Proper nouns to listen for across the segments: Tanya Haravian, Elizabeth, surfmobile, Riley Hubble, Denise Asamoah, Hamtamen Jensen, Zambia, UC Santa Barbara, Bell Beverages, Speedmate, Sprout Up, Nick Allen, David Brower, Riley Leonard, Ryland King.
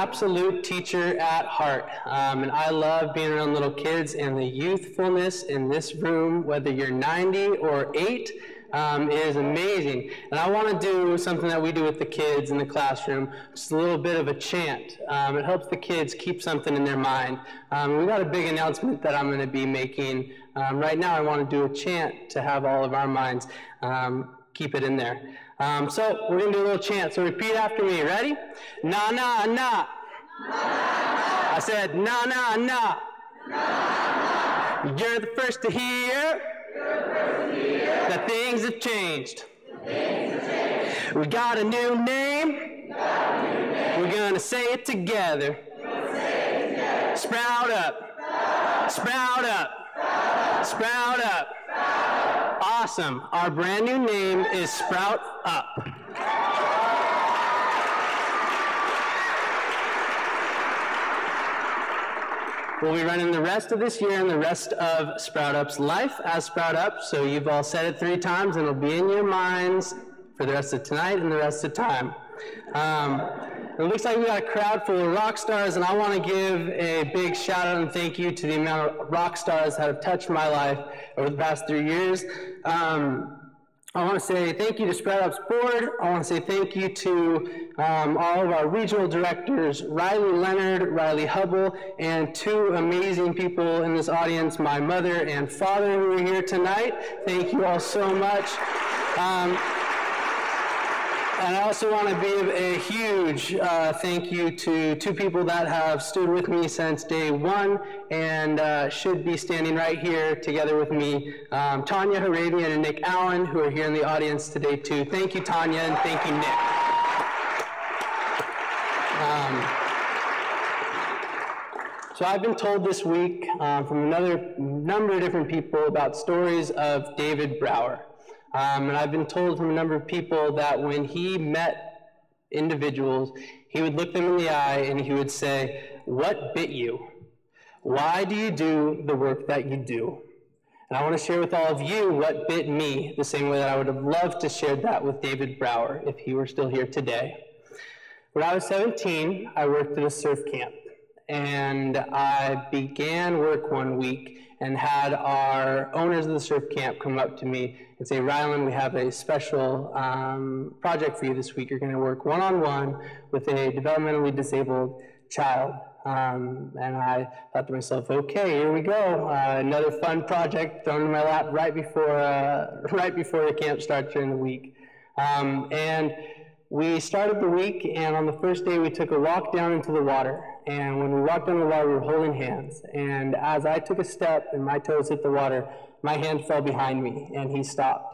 absolute teacher at heart, and I love being around little kids and the youthfulness in this room, whether you're 90 or 8, is amazing. And I want to do something that we do with the kids in the classroom, just a little bit of a chant. It helps the kids keep something in their mind. We got a big announcement that I'm going to be making. Right now I want to do a chant to have all of our minds keep it in there. So we're going to do a little chant. So repeat after me. Ready? Na, na, na. I said, na, na, na. You're the first to hear that things have changed. We got a new name. We're going to say it together. Sprout up. Sprout up. Sprout up. Awesome. Our brand new name is Sprout Up. We'll be running the rest of this year and the rest of Sprout Up's life as Sprout Up, so you've all said it 3 times and it'll be in your minds for the rest of tonight and the rest of time. It looks like we got a crowd full of rock stars, and I want to give a big shout out and thank you to the amount of rock stars that have touched my life over the past 3 years. I want to say thank you to Sprout Up's board. I want to say thank you to all of our regional directors, Riley Leonard, Riley Hubble, and 2 amazing people in this audience, my mother and father, who are here tonight. Thank you all so much. And I also want to give a huge thank you to 2 people that have stood with me since day 1 and should be standing right here together with me, Tanya Haravian and Nick Allen, who are here in the audience today too. Thank you, Tanya, and thank you, Nick. So I've been told this week from another number of different people about stories of David Brower. And I've been told from a number of people that when he met individuals, he would look them in the eye and he would say, "What bit you? Why do you do the work that you do?" And I want to share with all of you what bit me, the same way that I would have loved to share that with David Brower if he were still here today. When I was 17, I worked at a surf camp, and I began work one week and had our owners of the surf camp come up to me and say, "Rylan, we have a special project for you this week. You're going to work one-on-one with a developmentally disabled child." And I thought to myself, okay, here we go. Another fun project thrown in my lap right before the camp starts during the week. And we started the week, and on the first day, we took a walk down into the water. And when we walked down the water, we were holding hands. And as I took a step and my toes hit the water, my hand fell behind me, and he stopped.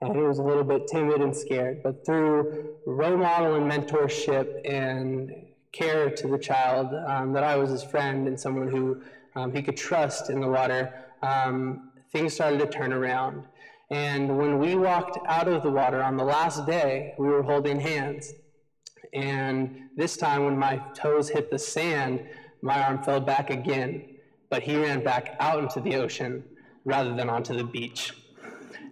And he was a little bit timid and scared. But through role model and mentorship and care to the child, that I was his friend and someone who he could trust in the water, things started to turn around. And when we walked out of the water on the last day, we were holding hands. And this time, when my toes hit the sand, my arm fell back again, but he ran back out into the ocean rather than onto the beach.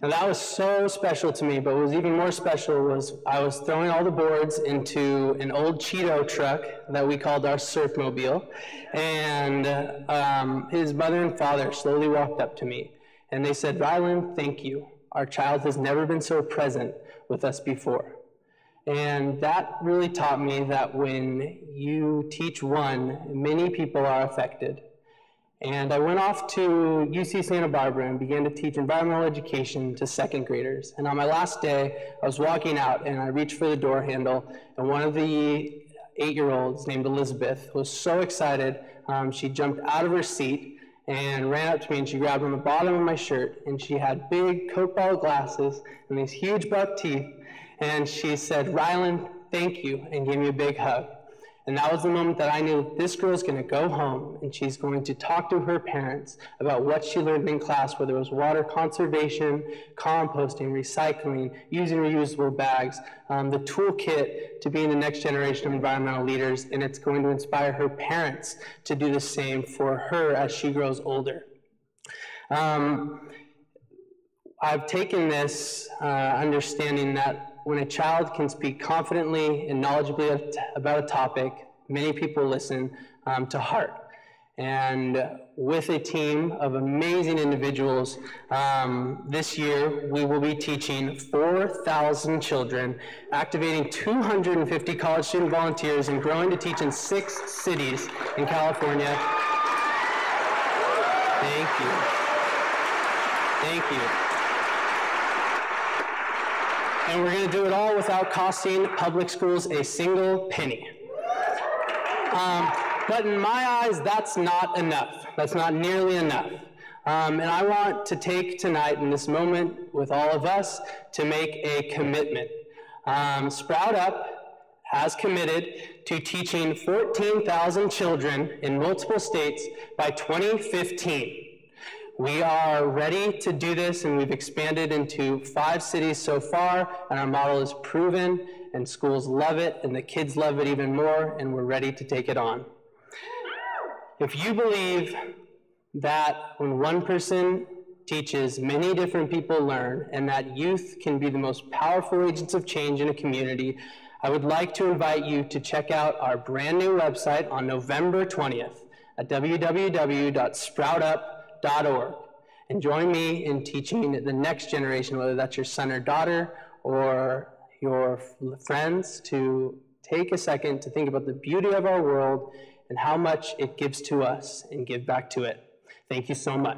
And that was so special to me, but what was even more special was I was throwing all the boards into an old Cheeto truck that we called our surfmobile, and his mother and father slowly walked up to me, and they said, "Rylan, thank you. Our child has never been so present with us before." And that really taught me that when you teach one, many people are affected. And I went off to UC Santa Barbara and began to teach environmental education to 2nd graders. And on my last day, I was walking out and I reached for the door handle, and one of the 8-year-olds named Elizabeth was so excited, she jumped out of her seat and ran up to me, and she grabbed on the bottom of my shirt, and she had big Coke bottle glasses and these huge buck teeth. And she said, "Rylan, thank you," and gave me a big hug. And that was the moment that I knew that this girl's going to go home and she's going to talk to her parents about what she learned in class, whether it was water conservation, composting, recycling, using reusable bags, the toolkit to being the next generation of environmental leaders, and it's going to inspire her parents to do the same for her as she grows older. I've taken this understanding that when a child can speak confidently and knowledgeably about a topic, Many people listen to heart. And with a team of amazing individuals, this year we will be teaching 4,000 children, activating 250 college student volunteers, and growing to teach in 6 cities in California. Thank you. Thank you. And we're going to do it all without costing public schools a single penny. But in my eyes, that's not enough. That's not nearly enough. And I want to take tonight in this moment with all of us to make a commitment. Sprout Up has committed to teaching 14,000 children in multiple states by 2015. We are ready to do this, and we've expanded into 5 cities so far, and our model is proven, and schools love it, and the kids love it even more, and we're ready to take it on. If you believe that when one person teaches, many different people learn, and that youth can be the most powerful agents of change in a community, I would like to invite you to check out our brand new website on November 20th at www.sproutup.org, and join me in teaching the next generation, whether that's your son or daughter or your friends, to take a second to think about the beauty of our world and how much it gives to us and give back to it. Thank you so much.